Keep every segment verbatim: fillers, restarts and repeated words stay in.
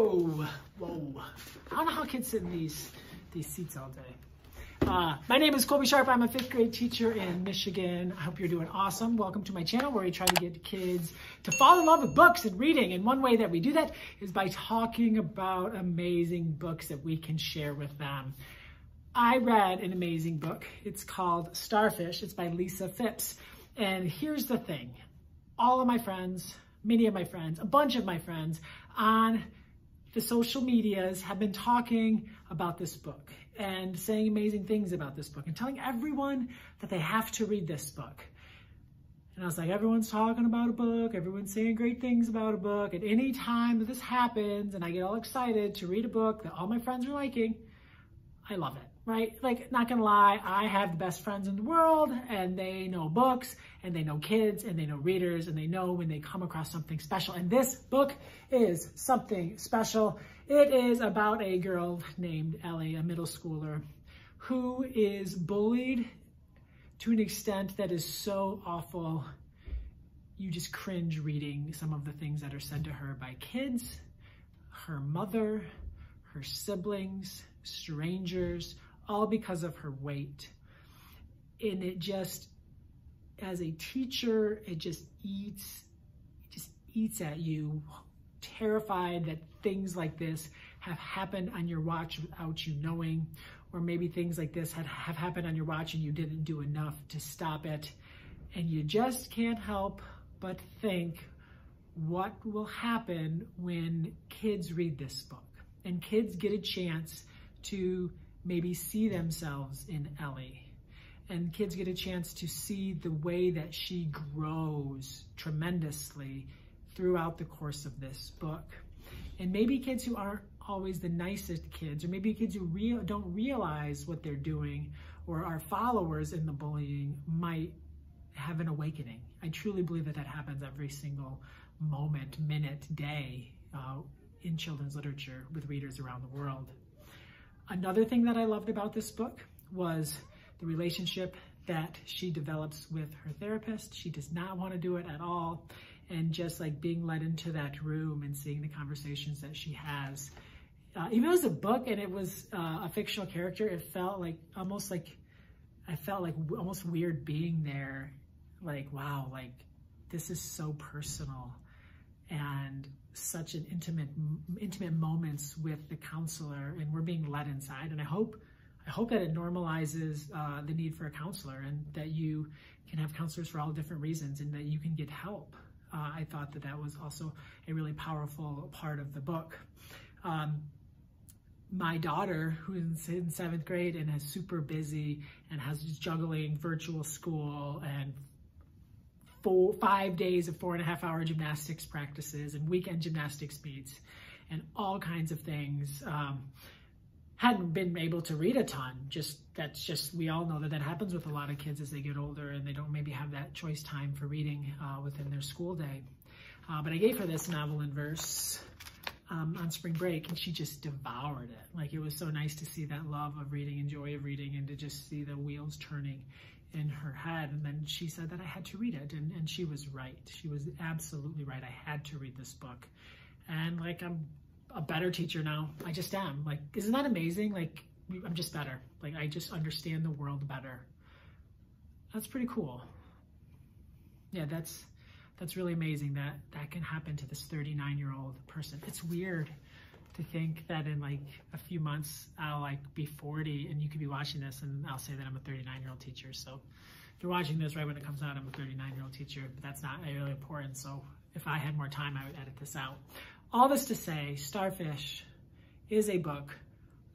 Whoa, whoa. I don't know how kids sit in these, these seats all day. Uh, my name is Colby Sharp. I'm a fifth grade teacher in Michigan. I hope you're doing awesome. Welcome to my channel where we try to get kids to fall in love with books and reading. And one way that we do that is by talking about amazing books that we can share with them. I read an amazing book. It's called Starfish. It's by Lisa Phipps. And here's the thing. All of my friends, many of my friends, a bunch of my friends on the social medias have been talking about this book and saying amazing things about this book and telling everyone that they have to read this book. And I was like, everyone's talking about a book, everyone's saying great things about a book. At any time that this happens and I get all excited to read a book that all my friends are liking, I love it, right? Like, not gonna lie, I have the best friends in the world, and they know books, and they know kids, and they know readers, and they know when they come across something special. And this book is something special. It is about a girl named Ellie, a middle schooler, who is bullied to an extent that is so awful, you just cringe reading some of the things that are said to her by kids, her mother, her siblings, strangers, all because of her weight. And it just, as a teacher, it just eats, it just eats at you, terrified that things like this have happened on your watch without you knowing, or maybe things like this had, have happened on your watch and you didn't do enough to stop it. And you just can't help but think, what will happen when kids read this book? And kids get a chance to maybe see themselves in Ellie. And kids get a chance to see the way that she grows tremendously throughout the course of this book. And maybe kids who aren't always the nicest kids, or maybe kids who real, don't realize what they're doing or are followers in the bullying, might have an awakening. I truly believe that that happens every single moment, minute, day, uh, in children's literature with readers around the world. Another thing that I loved about this book was the relationship that she develops with her therapist. She does not want to do it at all. And just like being led into that room and seeing the conversations that she has. Uh, even though it was a book and it was uh, a fictional character, it felt like almost like, I felt like w almost weird being there. Like, wow, like this is so personal. And such an intimate, intimate moments with the counselor, and we're being led inside. And I hope, I hope that it normalizes uh, the need for a counselor, and that you can have counselors for all different reasons, and that you can get help. Uh, I thought that that was also a really powerful part of the book. Um, my daughter, who's in seventh grade and is super busy and has juggling virtual school and Four, five days of four and a half hour gymnastics practices and weekend gymnastics meets and all kinds of things. Um, hadn't been able to read a ton. Just that's just, we all know that that happens with a lot of kids as they get older and they don't maybe have that choice time for reading uh, within their school day. Uh, but I gave her this novel in verse um, on spring break, and she just devoured it. Like, it was so nice to see that love of reading and joy of reading, and to just see the wheels turning in her head. And then she said that I had to read it, and, and she was right. She was absolutely right. I had to read this book. And like, I'm a better teacher now. I just am. Like, isn't that amazing? Like, I'm just better. Like, I just understand the world better. That's pretty cool. Yeah, that's that's really amazing that that can happen to this thirty-nine year old person. It's weird to think that in like a few months, I'll like be forty and you could be watching this and I'll say that I'm a thirty-nine year old teacher. So if you're watching this right when it comes out, I'm a thirty-nine year old teacher, but that's not really important. So if I had more time, I would edit this out. All this to say, Starfish is a book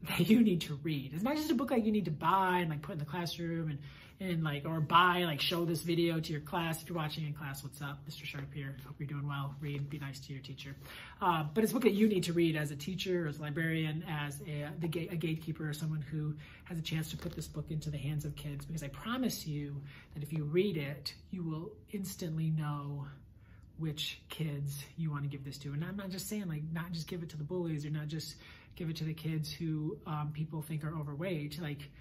that you need to read. It's not just a book like you need to buy and like put in the classroom and, and like, or buy, like show this video to your class. If you're watching in class, what's up? Mister Sharp here. Hope you're doing well. Read, be nice to your teacher. Uh, but it's a book that you need to read as a teacher, as a librarian, as a, the gate, a gatekeeper, or someone who has a chance to put this book into the hands of kids. Because I promise you that if you read it, you will instantly know which kids you want to give this to. And I'm not just saying like, not just give it to the bullies, or not just give it to the kids who um, people think are overweight. Like,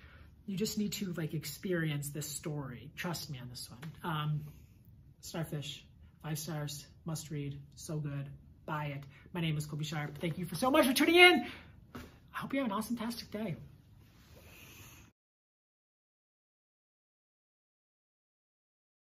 you just need to like experience this story. Trust me on this one. Um, Starfish, five stars, must read, so good. buy it. My name is Colby Sharp. Thank you for so much for tuning in. I hope you have an awesome-tastic day.